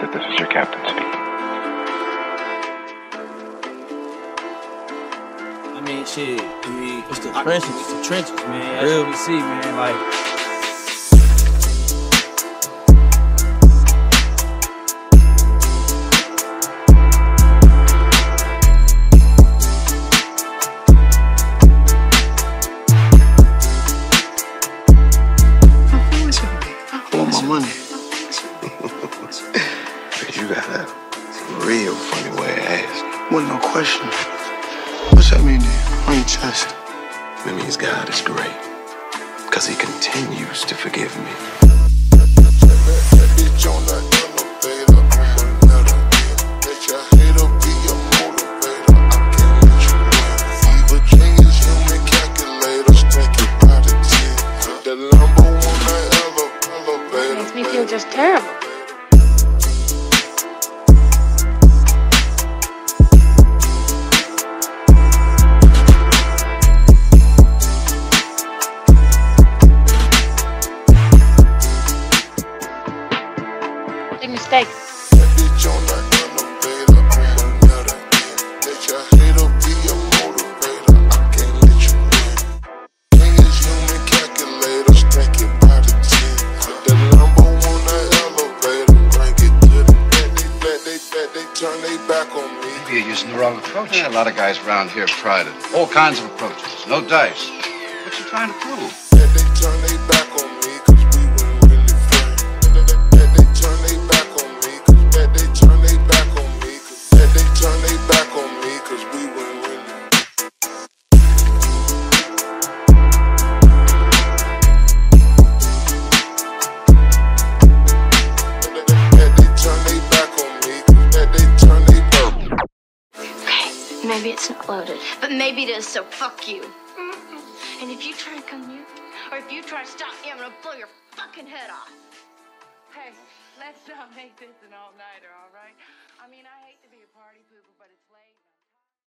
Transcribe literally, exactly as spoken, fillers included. that this is your captain's seat. I mean, shit, dude, it's the trenches, it's the trenches, man. Real, we see, man, like. Money. But you got a real funny way to ask. Wasn't no question. What's that mean to you? On your chest? It means God is great. Because he continues to forgive me. Makes me feel just terrible. Big mistake. Turn their back on me. Maybe you're using the wrong approach. Yeah, a lot of guys around here have tried it. All kinds of approaches. No dice. What you trying to prove? That they turn their back on me because we were really friends. That they turn their back on me because that they turn their back on me because that they turn their back on me because we were really Maybe it's not loaded, but maybe it is, so fuck you. Mm-mm. And if you try to come near, or if you try to stop me, I'm gonna blow your fucking head off. Hey, let's not make this an all-nighter, all right? I mean, I hate to be a party pooper, but it's late.